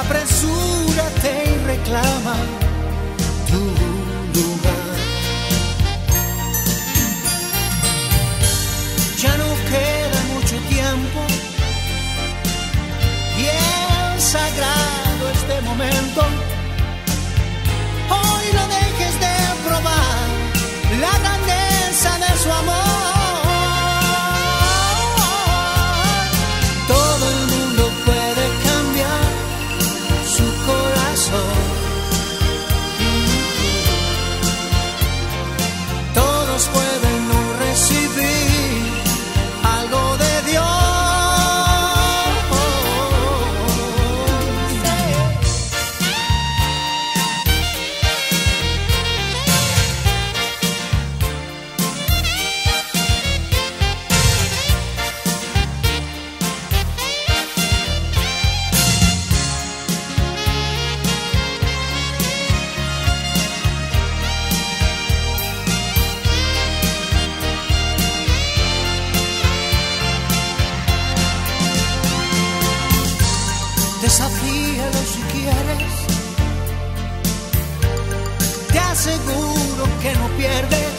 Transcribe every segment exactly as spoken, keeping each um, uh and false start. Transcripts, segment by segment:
apresúrate y reclama tu lugar. Ya no queda mucho tiempo y es sagrado este momento. Hoy no dejes de probar la grandeza de su amor. Desafíalo si quieres, te aseguro que no pierdes.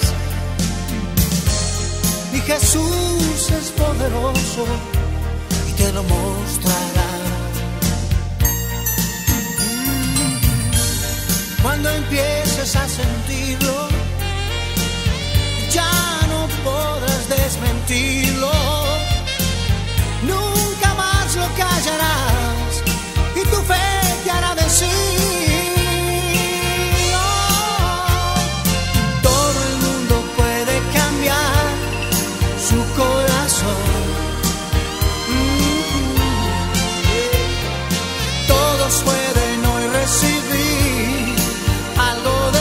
Mi Jesús es poderoso y te lo mostrará. Cuando empieces a sentirlo, ya no podrás desmentirlo. Nunca más lo callarás. Tu fe te hará decir, oh, todo el mundo puede cambiar su corazón. Mm-hmm. Todos pueden hoy recibir algo de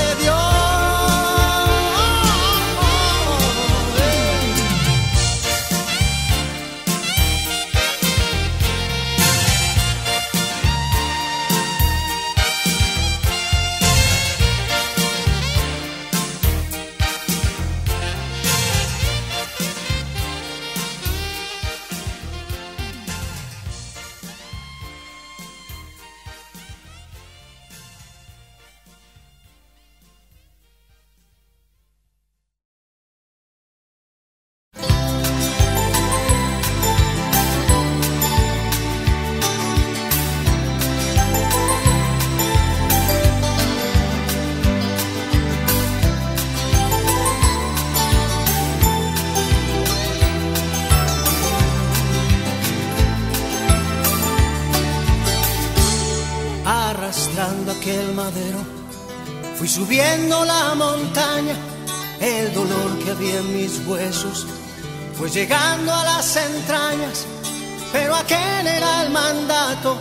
aquel madero. Fui subiendo la montaña, el dolor que había en mis huesos fue llegando a las entrañas, pero aquel era el mandato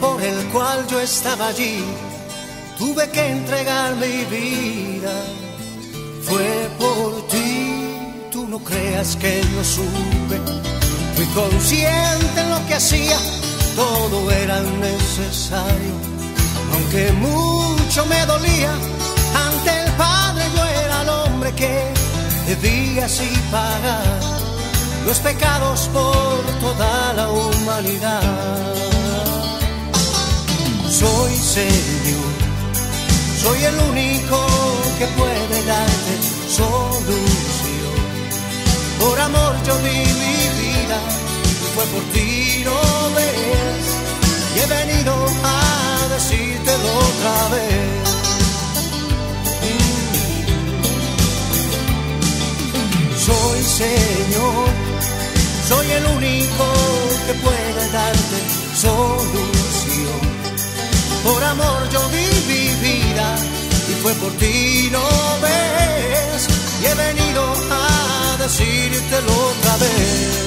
por el cual yo estaba allí. Tuve que entregar mi vida, fue por ti. Tú no creas que yo supe, fui consciente en lo que hacía, todo era necesario. Aunque mucho me dolía, ante el Padre yo era el hombre que debía así pagar los pecados por toda la humanidad. Soy Señor, soy el único que puede darte solución. Por amor yo di mi vida, fue por ti, no ves, y he venido a decírtelo otra vez. Soy Señor, soy el único que puede darte solución. Por amor yo di mi vida y fue por ti, no ves, y he venido a decírtelo otra vez.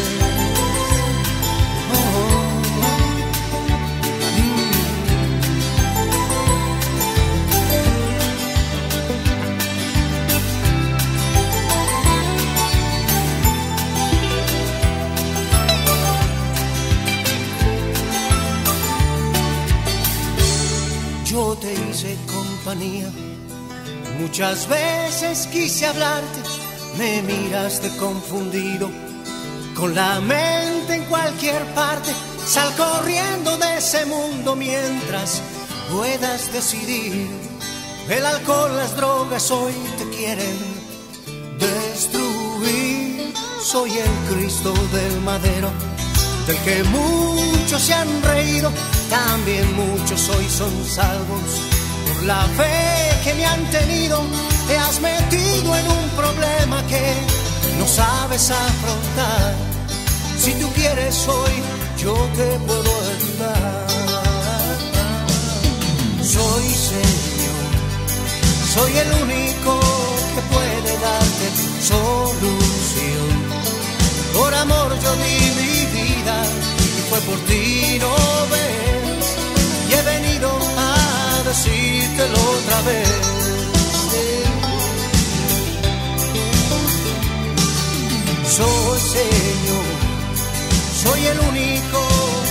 Yo te hice compañía, muchas veces quise hablarte, me miraste confundido, con la mente en cualquier parte, Sal corriendo de ese mundo mientras puedas decidir. El alcohol, las drogas hoy te quieren destruir. Soy el Cristo del madero, del que muchos se han reído. También muchos hoy son salvos por la fe que me han tenido. Te has metido en un problema que no sabes afrontar. Si tú quieres hoy, yo te puedo ayudar. Soy Señor, soy el único que puede darte solución. Por amor yo di mi vida y fue por ti, no ves. Y he venido a decírtelo otra vez. Soy Señor, soy el único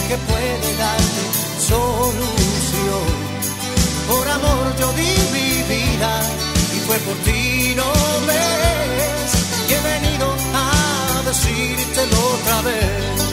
que puede darte solución. Por amor yo di mi vida y fue por ti, no ves. Y he venido a decírtelo otra vez.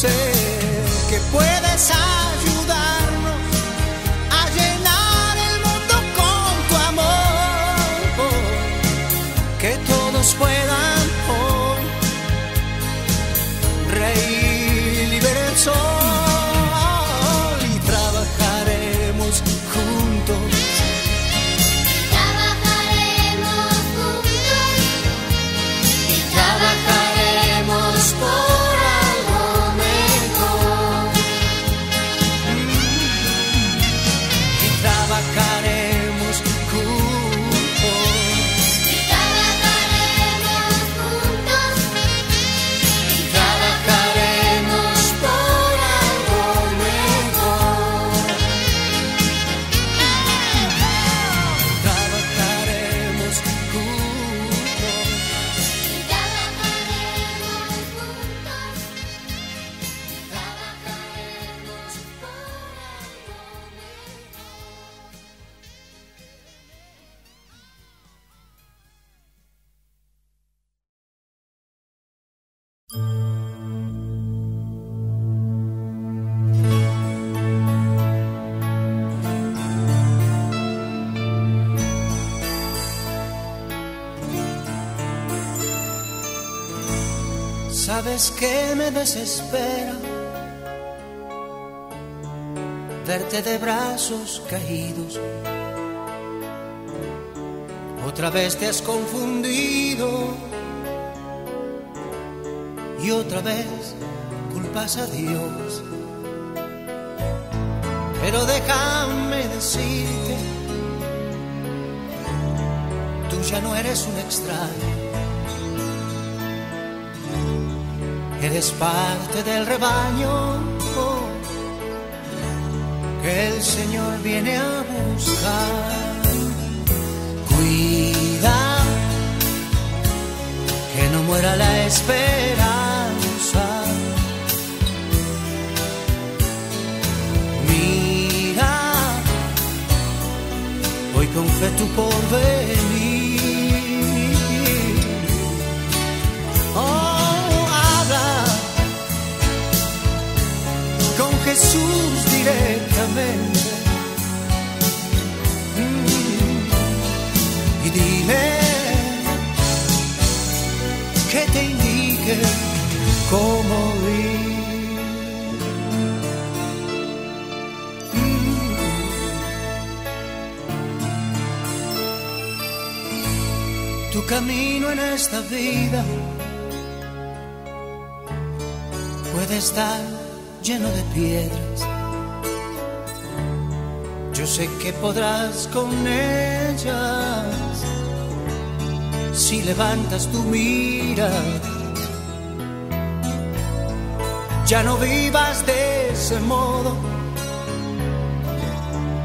Sé que puedes ayudarnos a llenar el todos puedan hoy reír y ver el sol, y trabajaremos juntos. Y trabajaremos juntos. Y trabajaremos por. Sabes que me desespera verte de brazos caídos. Otra vez te has confundido y otra vez culpas a Dios. Pero déjame decirte, tú ya no eres un extraño. Eres parte del rebaño que el Señor viene a buscar. Cuida que no muera la esperanza. Mira hoy con fe tu porvenir. Oh, Jesús directamente mm, y dile que te indique cómo ir. Mm. Tu camino en esta vida puede estar lleno de piedras. Yo sé que podrás con ellas si levantas tu mirada. Ya no vivas de ese modo,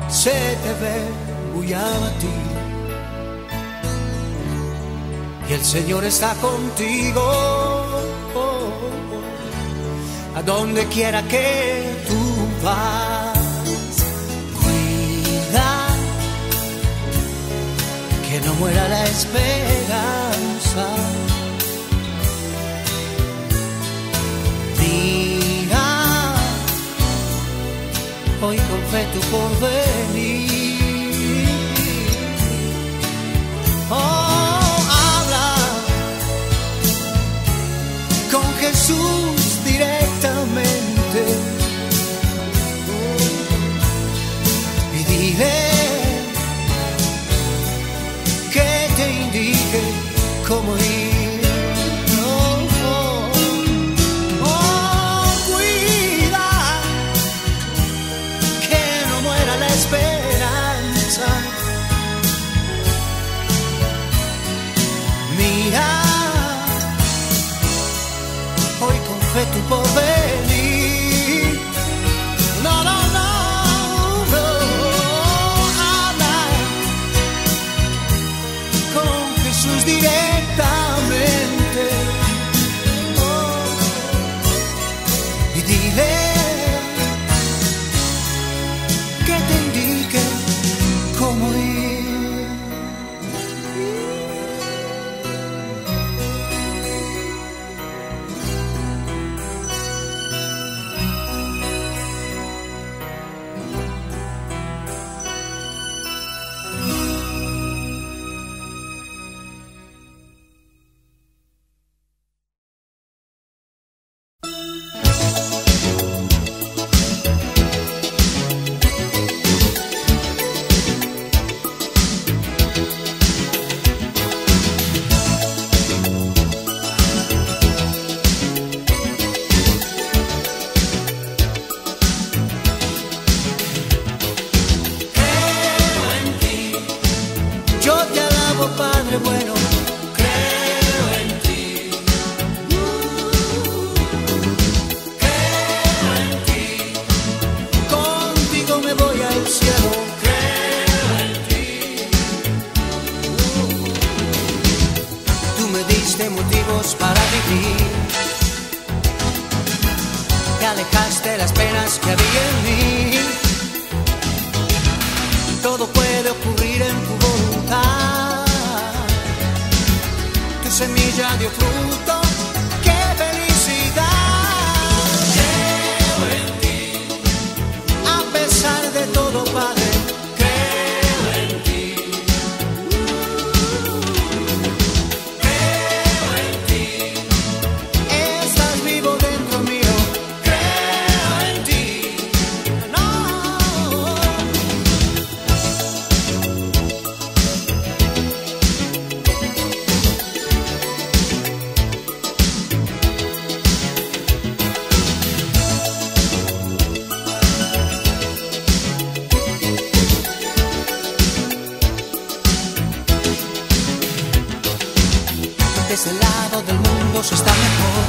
se te ve muy abatido, y el Señor está contigo a donde quiera que tú vas. Cuida que no muera la esperanza. Mira hoy con fe tu porvenir. Oh, habla con Jesús directamente y dile que te indique cómo ir. Oh, oh, oh, cuida que no muera la esperanza. Mira hoy con fe tu porvenir. No, no, no, no. Habla con Jesús directamente. Oh, y dile que te indique cómo ir. ser bueno. De motivos para vivir, te alejaste las penas que había en mí. Todo puede ocurrir en tu voluntad. Tu semilla dio fruto. Desde el lado del mundo se está mejor.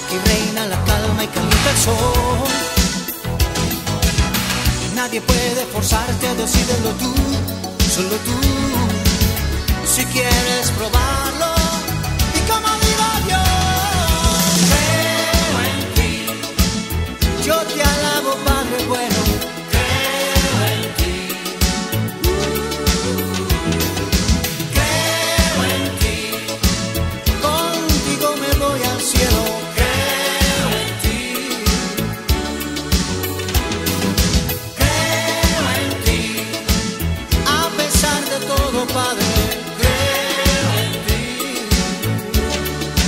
Aquí reina la calma y calienta el sol. Nadie puede forzarte a decidirlo tú, solo tú. Si quieres probarlo. Padre, creo en ti.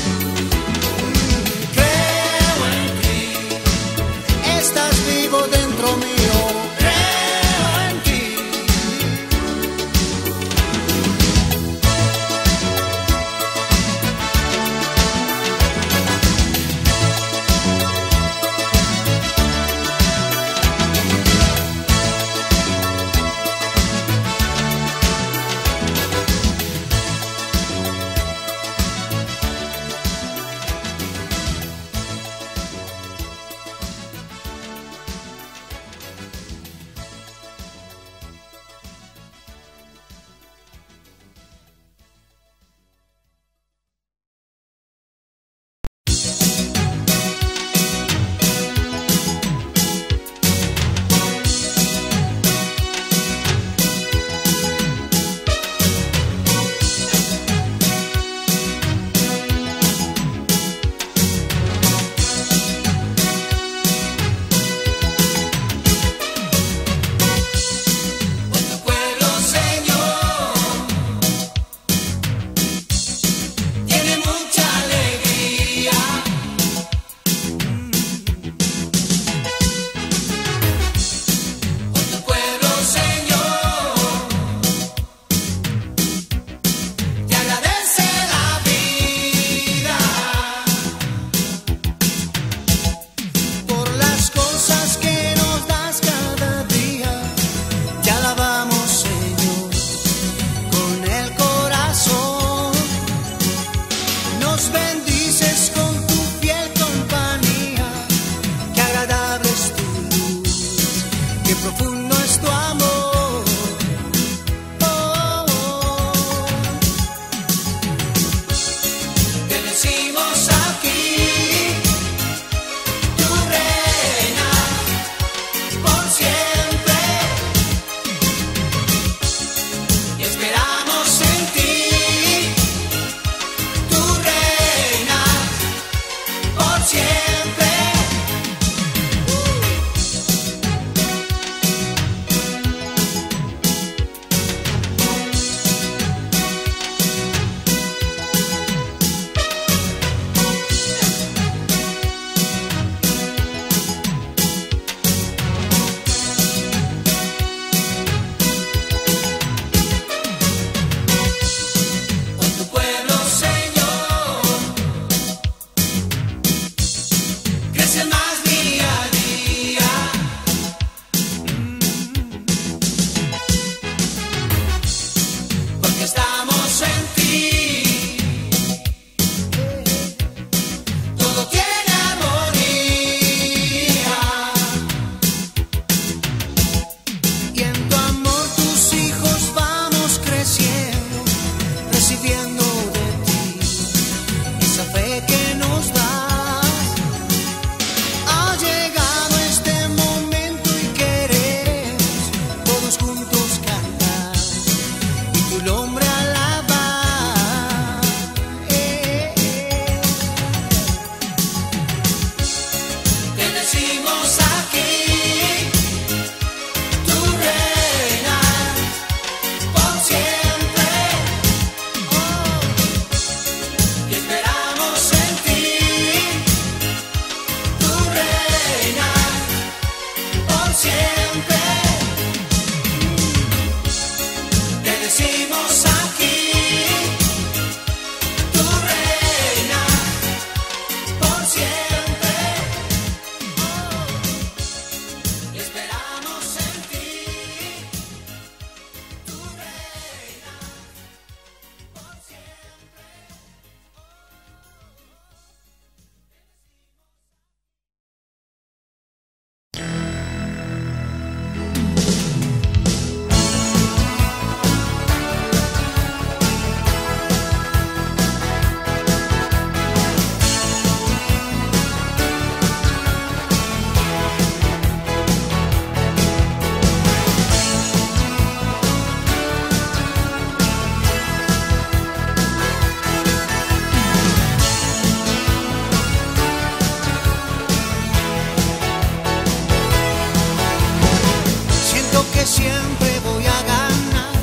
siempre voy a ganar,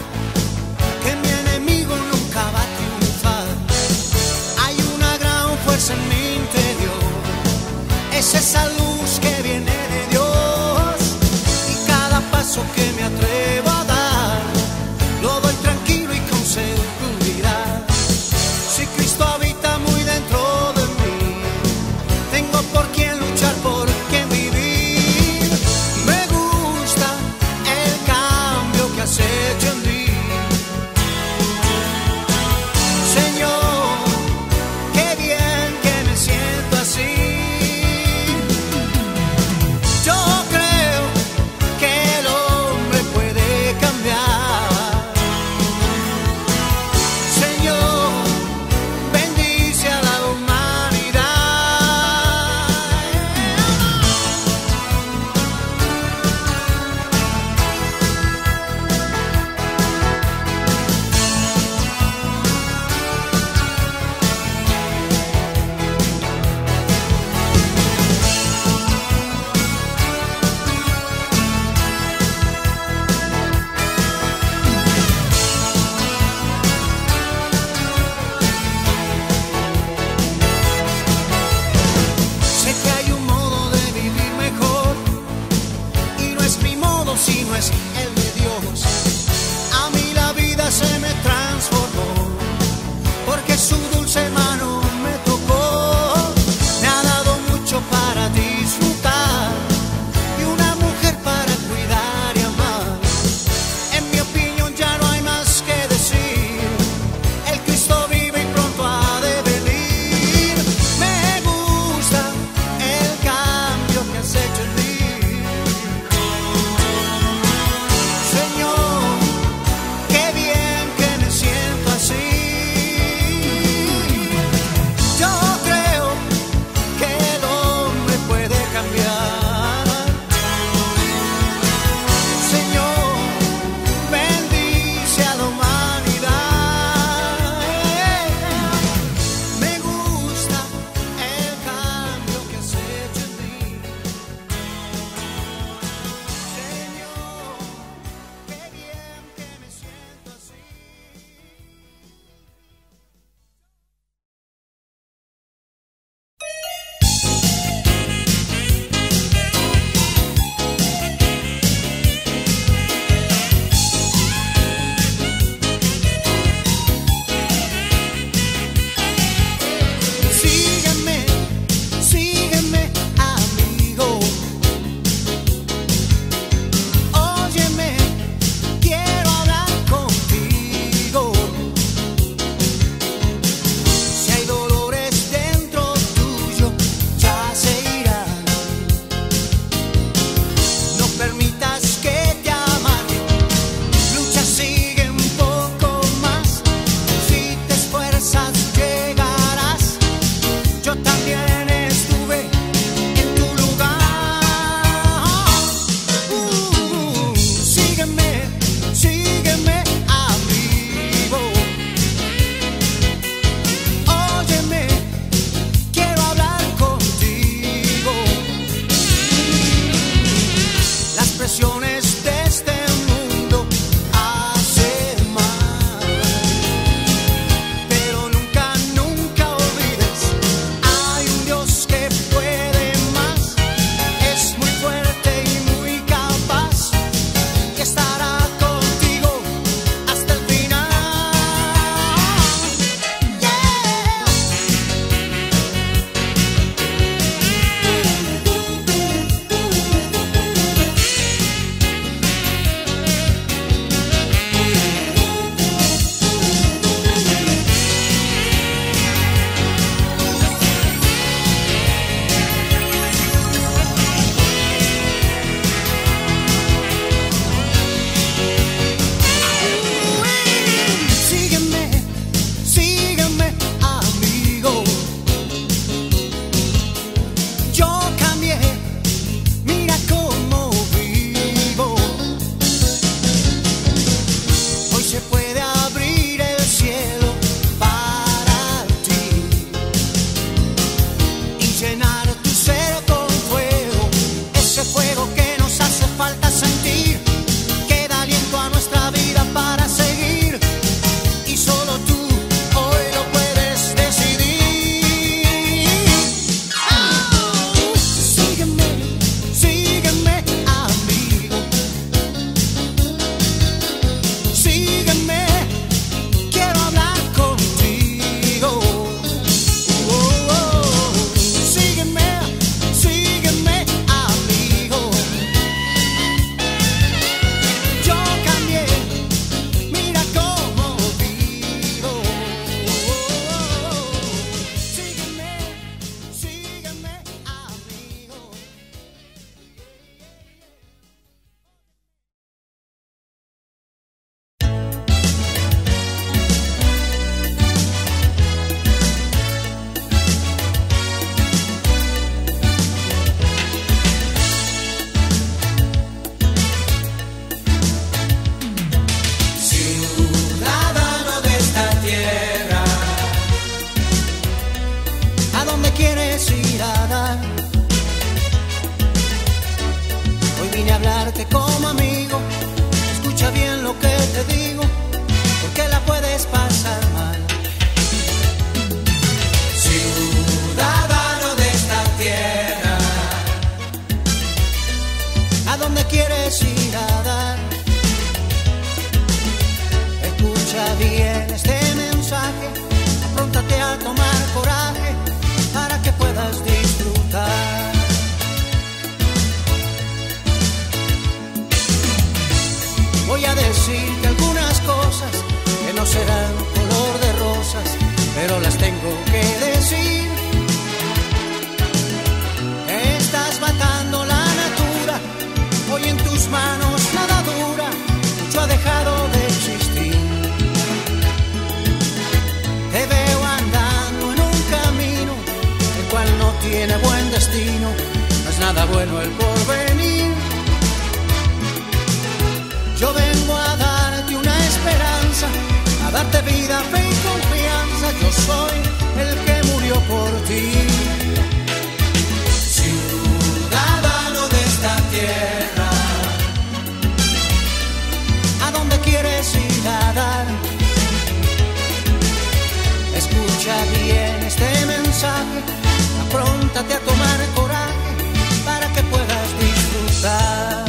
que mi enemigo nunca va a triunfar. Hay una gran fuerza en mi interior, es esa luz que viene de Dios, y cada paso que me atrevo a dar, lo doy tranquilo y con seguridad. Si Cristo habita muy dentro de mí, tengo por quien luchar, por quien vivir. Me gusta el cambio que has hecho en mí, Señor, qué bien que me siento así. Yo creo que el hombre puede cambiar. Señor, bendice a la humanidad. Si no es el de Dios. A mí la vida se me transformó, porque su dulce mano me tocó. Me ha dado mucho para disfrutar, y una mujer para cuidar y amar. En mi opinión ya no hay más que decir, el Cristo vive y pronto ha de venir. Me gusta el cambio que has hecho en mí, hablarte como amigo. Escucha bien lo que te digo, porque la puedes pasar mal. Ciudadano de esta tierra, ¿a dónde quieres ir a dar? Escucha bien este mensaje, apróntate a tomar coraje para que puedas disfrutar. Voy a decirte algunas cosas que no serán color de rosas, pero las tengo que decir. Estás matando la natura, hoy en tus manos nada dura, mucho ha dejado de existir. Te veo andando en un camino, el cual no tiene buen destino, no es nada bueno el porvenir. Yo vengo a darte una esperanza, a darte vida, fe y confianza. Yo soy el que murió por ti. Ciudadano de esta tierra, ¿a dónde quieres ir a dar? Escucha bien este mensaje, apróntate a tomar coraje para que puedas disfrutar.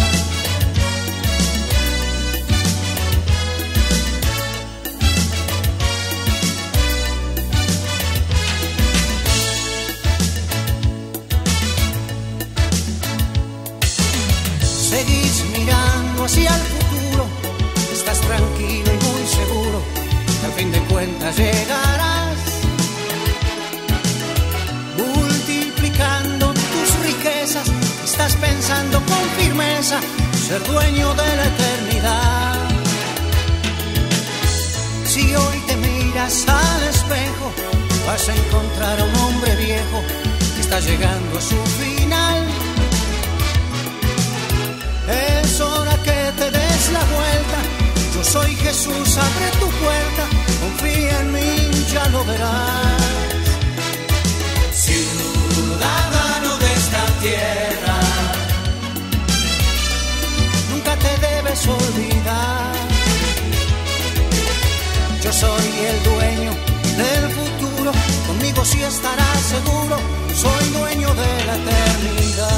Seguís mirando hacia el futuro, estás tranquilo y muy seguro que al fin de cuentas llegarás. Multiplicando tus riquezas, estás pensando con firmeza ser dueño de la eternidad. Si hoy te miras al espejo, vas a encontrar a un hombre viejo que está llegando a su final. Es hora que te des la vuelta, yo soy Jesús, abre tu puerta, confía en mí, ya lo verás. Ciudadano de esta tierra, nunca te debes olvidar. Yo soy el dueño del futuro, conmigo sí estarás seguro, soy dueño de la eternidad.